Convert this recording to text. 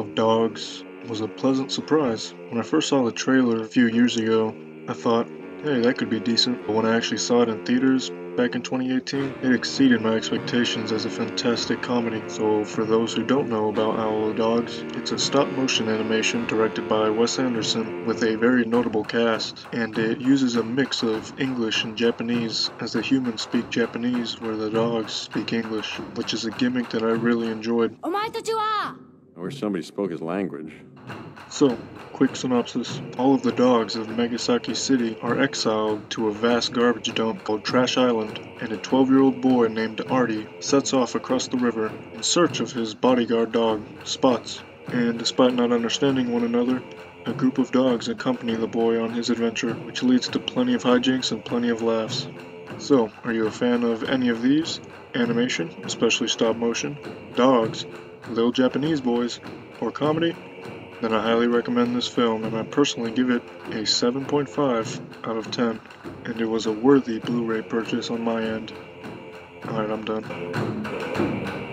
of Dogs was a pleasant surprise. When I first saw the trailer a few years ago, I thought, hey, that could be decent. But when I actually saw it in theaters back in 2018, it exceeded my expectations as a fantastic comedy. So for those who don't know about Isle of Dogs, it's a stop-motion animation directed by Wes Anderson with a very notable cast, and it uses a mix of English and Japanese, as the humans speak Japanese where the dogs speak English, which is a gimmick that I really enjoyed. I wish somebody spoke his language. So, quick synopsis. All of the dogs of Megasaki City are exiled to a vast garbage dump called Trash Island, and a 12-year-old boy named Artie sets off across the river in search of his bodyguard dog, Spots. And despite not understanding one another, a group of dogs accompany the boy on his adventure, which leads to plenty of hijinks and plenty of laughs. So, are you a fan of any of these? Animation, especially stop motion, dogs, little Japanese boys, or comedy? Then I highly recommend this film, and I personally give it a 7.5 out of 10, and it was a worthy Blu-ray purchase on my end. Alright, I'm done.